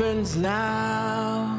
happens now.